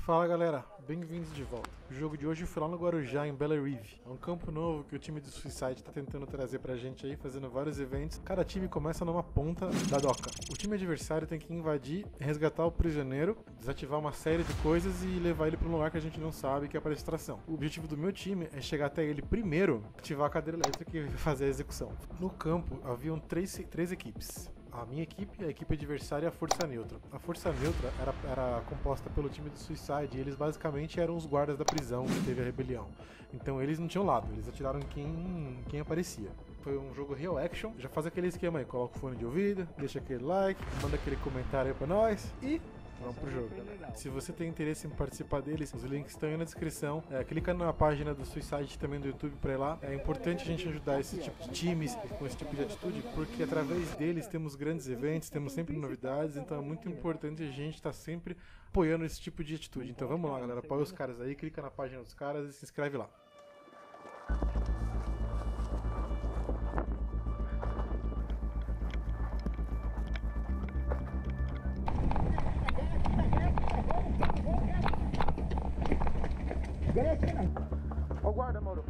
Fala galera, bem-vindos de volta. O jogo de hoje foi lá no Guarujá, em Belle Reve. É um campo novo que o time do Suicide tá tentando trazer pra gente aí, fazendo vários eventos. Cada time começa numa ponta da doca. O time adversário tem que invadir, resgatar o prisioneiro, desativar uma série de coisas e levar ele pra um lugar que a gente não sabe, que é pra extração. O objetivo do meu time é chegar até ele primeiro, ativar a cadeira elétrica e fazer a execução. No campo haviam três equipes. A minha equipe, a equipe adversária e a força neutra. A força neutra era composta pelo time do Suicide e eles basicamente eram os guardas da prisão que teve a rebelião. Então eles não tinham lado, eles atiraram em quem aparecia. Foi um jogo real action. Já faz aquele esquema aí, coloca o fone de ouvido, deixa aquele like, manda aquele comentário aí pra nós e... vamos pro jogo, galera. Se você tem interesse em participar deles, os links estão aí na descrição. Clica na página do Suicide também do YouTube pra ir lá. É importante a gente ajudar esse tipo de times com esse tipo de atitude, porque através deles temos grandes eventos, temos sempre novidades, então é muito importante a gente estar sempre apoiando esse tipo de atitude. Então vamos lá, galera, apoia os caras aí, clica na página dos caras e se inscreve lá. Ó, guarda, Mauro.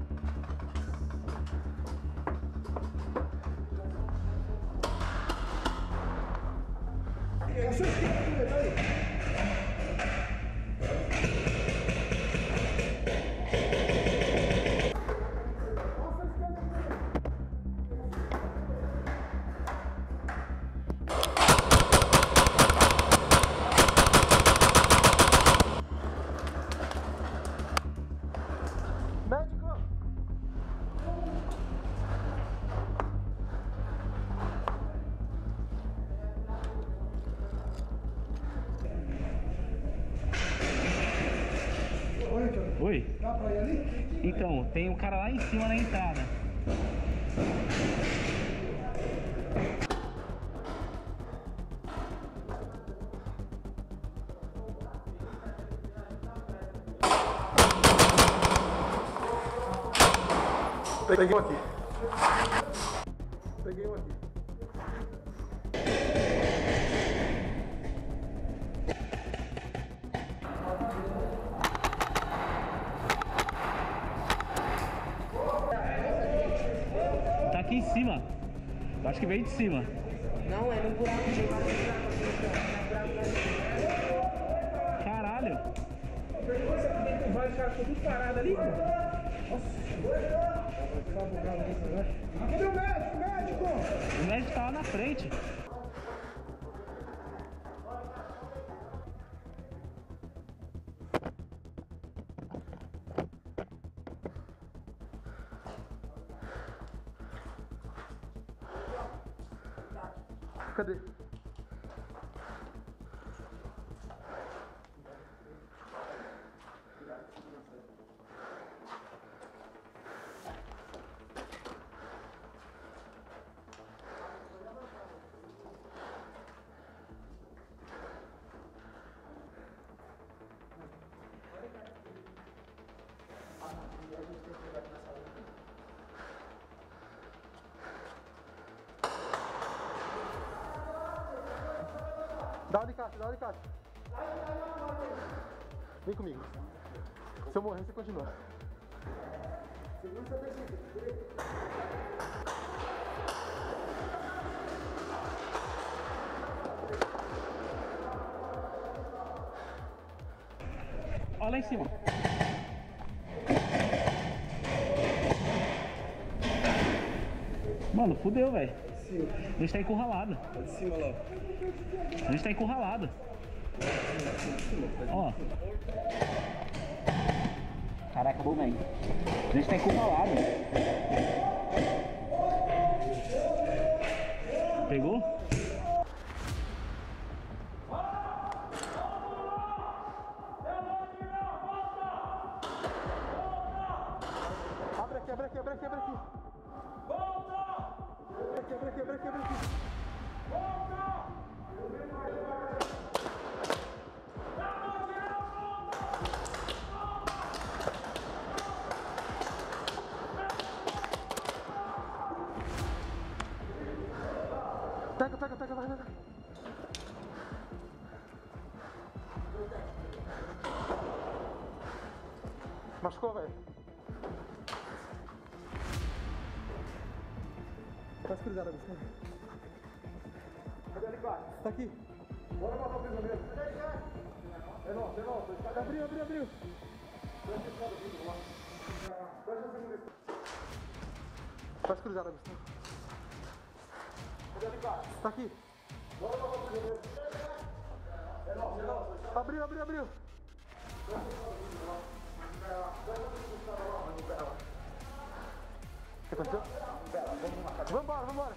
Oi? Dá pra ir ali? Então, tem um cara lá em cima na entrada. Peguei um aqui. Peguei um aqui. Aqui em cima, eu acho que veio de cima. Não, é no buraco de... Caralho! Vai ficar tudo parado ali? Cadê o médico? O médico tá lá na frente. Cadê? Dá o de caixa. Vem comigo. Se eu morrer, você continua. Olha lá em cima. Mano, fudeu, velho. A gente tá encurralado. Tá de cima lá. A gente tá encurralado. Ó. Caraca, acabou bem. A gente tá encurralado. Pegou? Abre aqui, abre aqui, abre aqui. Quebra aqui. Pega, vai. Machucou, velho? Faz cruzada, bicho. Cadê ele, cara? Tá aqui. Bora matar o prisioneiro. Cadê ele, cara? É não, é não. Abriu, abriu, abriu. Faz cruzada, bicho. Cadê ele, cara? Tá aqui. Bora matar o prisioneiro. É não, é não. Abriu, abriu, abriu. O que aconteceu? Vambora, vambora!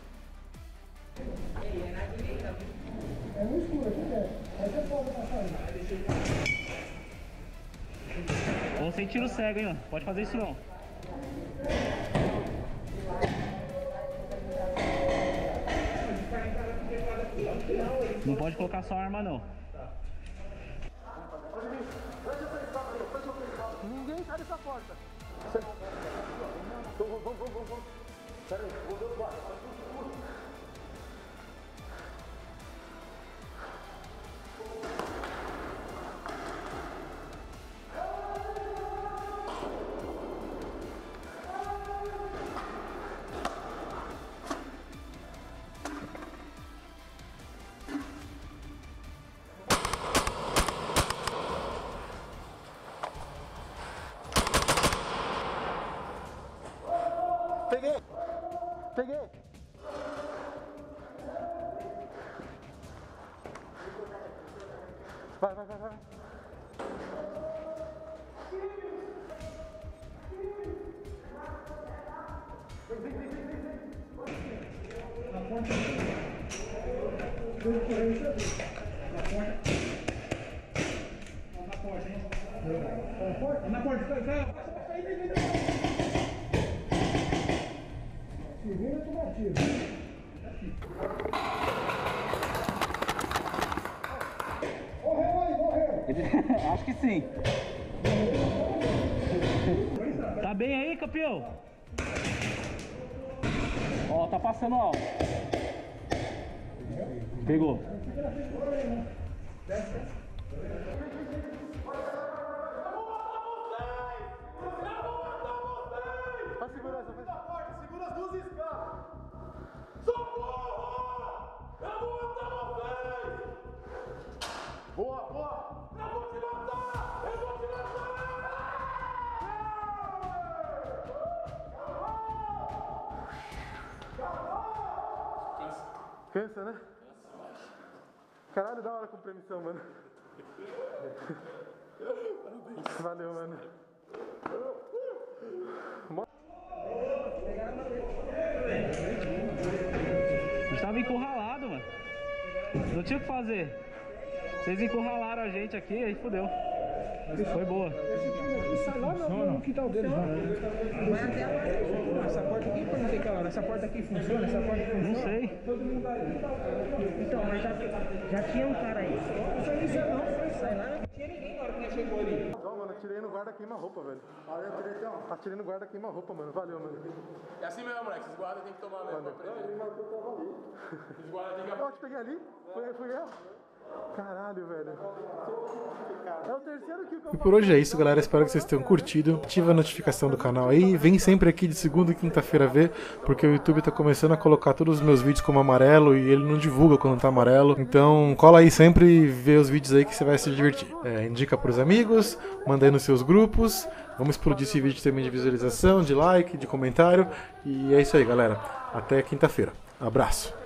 Ele é na direita. É no escuro, aqui dentro. Aí você pode passar aí. Ou sem tiro cego, hein, mano. Pode fazer isso não. Não pode colocar só a arma, não. Ninguém sai dessa porta. Então vamos, vamos, vamos, vamos. Pera aí, vou ver o barco. Peguei! Peguei! Vai, vai, vai, vai! Na ponta! Na porta, hein? Na porta? Na porta, vai! Se vira, tu batido. Morreu aí, morreu. Acho que sim. Tá bem aí, campeão? Ó, tá passando, ó. Pegou. Boa, boa! Eu vou te matar! Eu vou te matar! Acabou! Cansa, né? Caralho, da hora com premissão, mano. Parabéns. Valeu, mano. A gente tava encurralado, mano. Não tinha o que fazer. Vocês encurralaram a gente aqui, aí fudeu. Foi boa. Sai lá no quintal deles, mano. Essa porta aqui foi naquela hora. Essa porta aqui funciona, essa porta funciona. Não sei. Todo mundo aí. Então, mas já tinha um cara aí. Não sei se não foi sair lá. Não tinha ninguém na hora que nós chegou ali. Não, mano, atirei no guarda queima-roupa, velho. Valeu, direitão. Atirei no guarda queima-roupa, mano. Valeu, mano. É assim mesmo, moleque. Esses guardas tem que tomar mesmo. Os guardas tem que apanhar. Eu te peguei ali. Fui eu. Caralho, velho. É o terceiro que eu faço. E por hoje é isso, galera. Espero que vocês tenham curtido. Ativa a notificação do canal aí. Vem sempre aqui de segunda e quinta-feira ver, porque o YouTube tá começando a colocar todos os meus vídeos como amarelo e ele não divulga quando tá amarelo. Então cola aí sempre e vê os vídeos aí que você vai se divertir. É, indica pros amigos, manda aí nos seus grupos. Vamos explodir esse vídeo também de visualização, de like, de comentário. E é isso aí, galera. Até quinta-feira. Abraço.